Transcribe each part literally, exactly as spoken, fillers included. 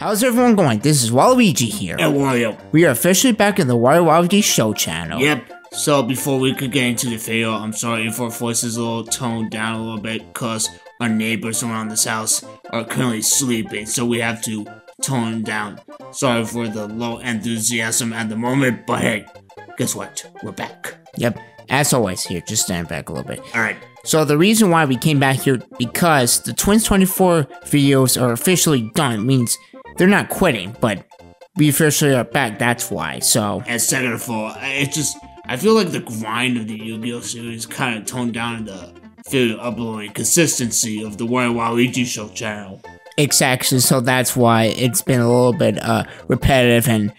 How's everyone going? This is Waluigi here. And Wario. We are officially back in the Wario Waluigi Show channel. Yep. So before we could get into the video, I'm sorry if our voice is a little toned down a little bit, because our neighbors around this house are currently sleeping, so we have to tone down. Sorry for the low enthusiasm at the moment, but hey, guess what? We're back. Yep. As always, here, just stand back a little bit. Alright. So the reason why we came back here, because the Twins twenty-four videos are officially done, means they're not quitting, but we officially are back, that's why, so... And second of all, it's just, I feel like the grind of the Yu-Gi-Oh! Series kind of toned down the feel of uploading consistency of the Wario Waluigi Show channel. Exactly, so that's why it's been a little bit uh, repetitive, and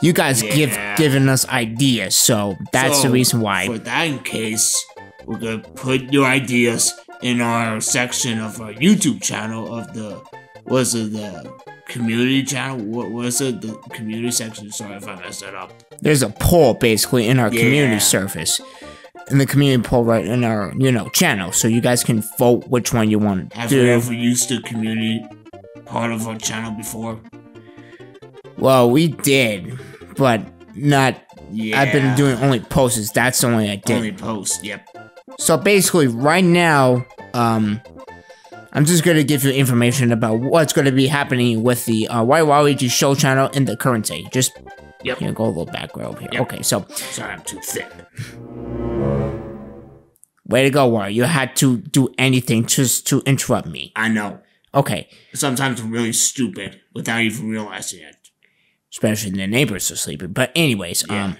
you guys yeah. give giving us ideas, so that's so, the reason why. For that case, we're gonna put your ideas in our section of our YouTube channel of the... What is it, the community channel? What was it? The community section? Sorry if I messed that up. There's a poll, basically, in our yeah. community service. In the community poll, right, in our, you know, channel. So you guys can vote which one you want to do. Have you ever used the community part of our channel before? Well, we did, but not... Yeah. I've been doing only posts. That's the only I did. Only posts, yep. So basically, right now, um... I'm just going to give you information about what's going to be happening with the uh, Wario Waluigi Show channel in the current day. Just yep. Here, go a little back right over here. Yep. Okay, so... Sorry, I'm too thick. Way to go, Wario. You had to do anything just to interrupt me. I know. Okay. Sometimes I'm really stupid without even realizing it. Especially the neighbors are sleeping. But anyways, yeah. um,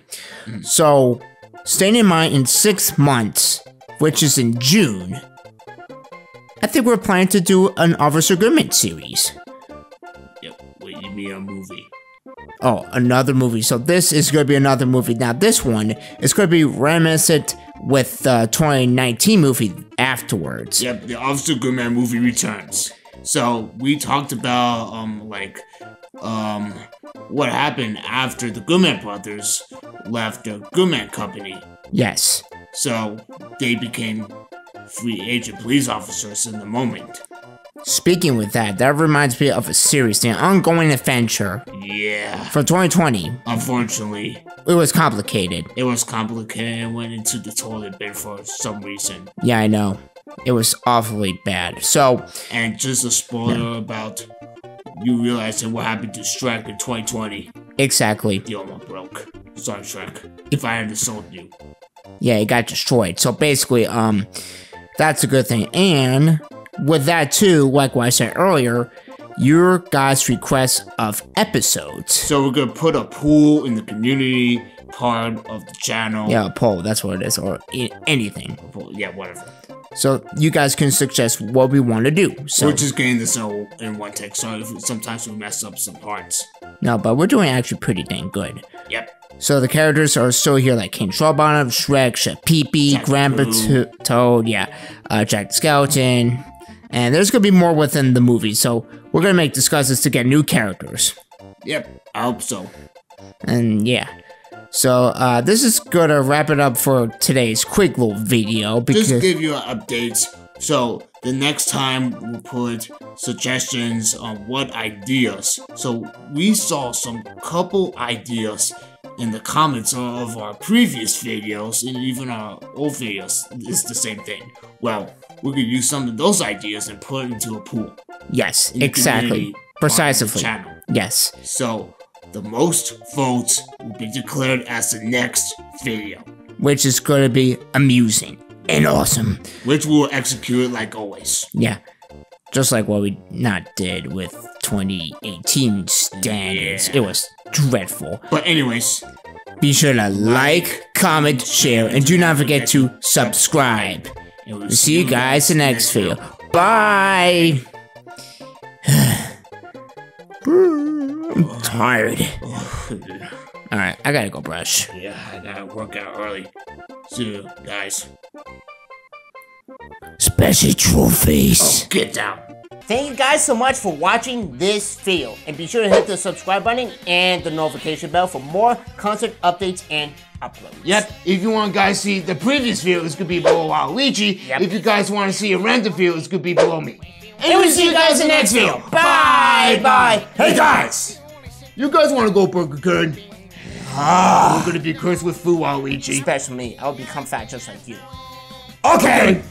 mm-hmm. so, staying in mind, in six months, which is in June... I think we're planning to do an Officer Goodman series. Yep, wait, you mean a movie? Oh, another movie. So this is going to be another movie. Now this one is going to be reminiscent with the twenty nineteen movie afterwards. Yep, the Officer Goodman movie returns. So we talked about, um, like, um, what happened after the Goodman brothers left the Goodman company. Yes. So they became... free agent police officers in the moment. Speaking with that, that reminds me of a series, an ongoing adventure. Yeah. From twenty twenty. Unfortunately. It was complicated. It was complicated and went into the toilet bin for some reason. Yeah, I know. It was awfully bad. So... And just a spoiler yeah. about you realizing what happened to Shrek in twenty twenty. Exactly. You almost broke. Sorry, Shrek. If I hadn't sold you. Yeah, it got destroyed. So basically, um... that's a good thing, and with that too, like what I said earlier, your guys' requests of episodes. So we're gonna put a poll in the community part of the channel. Yeah, a poll, that's what it is, or anything. Yeah, whatever. So you guys can suggest what we want to do. So we're just getting this all in one take, so sometimes we mess up some parts. No, but we're doing actually pretty dang good. Yep. So the characters are still here, like King Shobhanov, Shrek, Chef Pee Pee, Grandpa to Toad, yeah, uh, Jack the Skeleton, and there's gonna be more within the movie. So we're gonna make discussions to get new characters. Yep, I hope so. And yeah, so uh, this is gonna wrap it up for today's quick little video. Because just give you updates. So the next time we'll put suggestions on what ideas. So we saw some couple ideas in the comments of our previous videos, and even our old videos, it's the same thing. Well, we could use some of those ideas and put it into a pool. Yes, exactly. Precisely. Yes. So, the most votes will be declared as the next video. Which is going to be amusing and awesome. Which we will execute like always. Yeah. Just like what we not did with twenty eighteen standards. Yeah. It was dreadful. But anyways, be sure to like, comment, share, and do not forget to subscribe. And we'll see you guys in the next video. Bye! I'm tired. Alright, I gotta go brush. Yeah, I gotta work out early. See you guys. Special trophies. Oh, get down. Thank you guys so much for watching this video, and be sure to hit the subscribe button and the notification bell for more concert updates and uploads. Yep, if you want guys to see the previous video, it's gonna be below Waluigi. Yep. If you guys want to see a random video, it's gonna be below me. And we'll see you guys in the next video. Bye, bye. Hey guys, you guys want to go Burger Good? Ah. We're gonna be cursed with food, Waluigi. Especially me. I'll become fat just like you. Okay.